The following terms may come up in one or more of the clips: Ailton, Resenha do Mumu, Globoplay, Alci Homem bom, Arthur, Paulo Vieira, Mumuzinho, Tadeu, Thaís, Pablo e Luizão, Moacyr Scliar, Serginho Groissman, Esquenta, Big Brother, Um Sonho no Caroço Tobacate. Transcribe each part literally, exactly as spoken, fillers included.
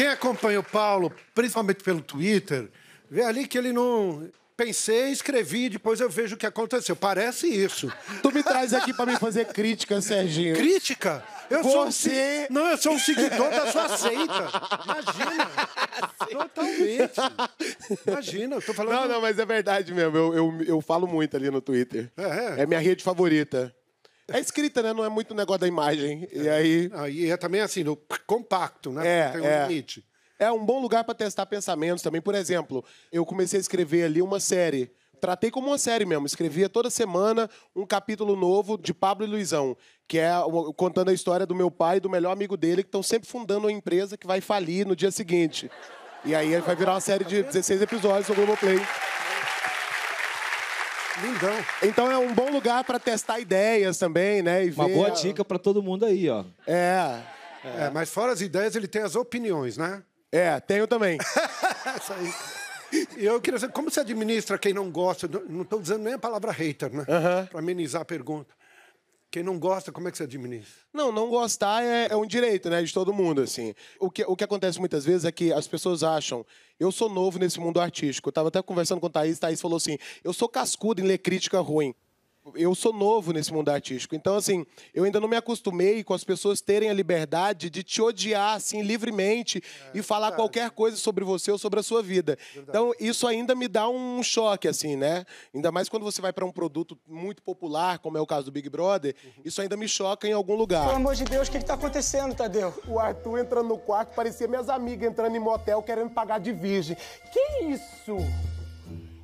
Quem acompanha o Paulo, principalmente pelo Twitter, vê ali que ele não... Pensei, escrevi, depois eu vejo o que aconteceu. Parece isso. Tu me traz aqui pra me fazer crítica, Serginho. Crítica? Eu Você... sou um... Não, eu sou um seguidor da sua seita. Imagina. Sim. Totalmente. Imagina, eu tô falando... Não, não, mas é verdade mesmo. Eu, eu, eu falo muito ali no Twitter. É, é. É minha rede favorita. É escrita, né? Não é muito negócio da imagem. É. E aí... Ah, e é também assim, no compacto, né? É, tem um é. limite. É um bom lugar para testar pensamentos também. Por exemplo, eu comecei a escrever ali uma série. Tratei como uma série mesmo. Escrevia toda semana um capítulo novo de Pablo e Luizão, que é contando a história do meu pai e do melhor amigo dele, que estão sempre fundando uma empresa que vai falir no dia seguinte. E aí vai virar uma série de dezesseis episódios no Globoplay. Lindão. Então é um bom lugar para testar ideias também, né? E uma ver... boa dica para todo mundo aí, ó. É. É. É. Mas fora as ideias, ele tem as opiniões, né? É, tenho também. Isso aí. E eu queria saber, como você administra quem não gosta? Não estou dizendo nem a palavra hater, né? Uhum. Para amenizar a pergunta. Quem não gosta, como é que você administra? Não, não gostar é, é um direito, né, de todo mundo, assim. O que, o que acontece muitas vezes é que as pessoas acham... Eu sou novo nesse mundo artístico. Eu estava até conversando com a Thaís, Thaís falou assim, eu sou cascudo em ler crítica ruim. Eu sou novo nesse mundo artístico. Então, assim, eu ainda não me acostumei com as pessoas terem a liberdade de te odiar, assim, livremente é, e falar verdade. qualquer coisa sobre você ou sobre a sua vida. Verdade. Então, isso ainda me dá um choque, assim, né? Ainda mais quando você vai para um produto muito popular, como é o caso do Big Brother, uhum. isso ainda me choca em algum lugar. Pelo amor de Deus, o que que tá acontecendo, Tadeu? O Arthur entrando no quarto, parecia minhas amigas entrando em motel querendo pagar de virgem. Que isso?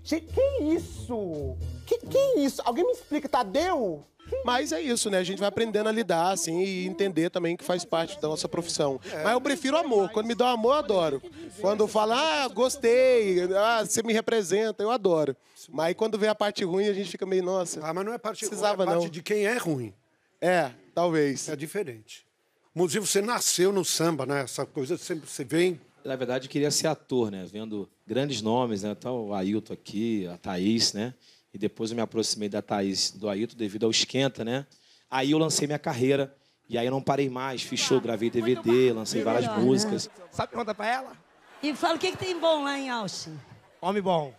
Que isso? Que, que isso? Alguém me explica, Tadeu? Mas é isso, né? A gente vai aprendendo a lidar, assim, e entender também que faz parte da nossa profissão. É. Mas eu prefiro amor. Quando me dá amor, eu adoro. Quando fala, ah, gostei, ah, você me representa, eu adoro. Mas quando vem a parte ruim, a gente fica meio, nossa... Ah, mas não é parte ruim, é parte não. de quem é ruim. É, talvez. É diferente. Mozinho, você nasceu no samba, né? Essa coisa, você vem... Na verdade, eu queria ser ator, né? Vendo grandes nomes, né? Tá o Ailton aqui, a Thaís, né? E depois eu me aproximei da Thaís, do Ailton, devido ao Esquenta, né? Aí eu lancei minha carreira. E aí eu não parei mais. Fiz show, gravei D V D, lancei várias músicas. Sabe, conta pra ela? E fala o que que tem bom lá em Alci. Homem bom.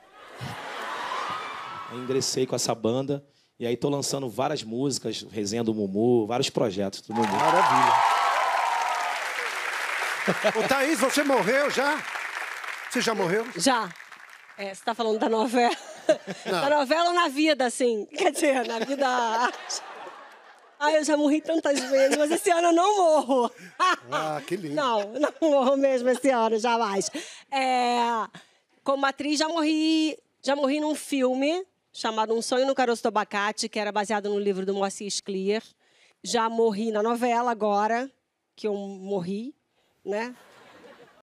Eu ingressei com essa banda. E aí tô lançando várias músicas, Resenha do Mumu, vários projetos do Mumu. Maravilha. Ô, Thaís, você morreu já? Você já morreu? Já. É, você tá falando da novela. Não. Da novela ou na vida, assim? Quer dizer, na vida... Ai, eu já morri tantas vezes, mas esse ano eu não morro. Ah, que lindo. Não, não morro mesmo esse ano, jamais. É, como atriz, já morri, já morri num filme chamado Um Sonho no Caroço Tobacate, que era baseado no livro do Moacyr Scliar. Já morri na novela agora, que eu morri. Né?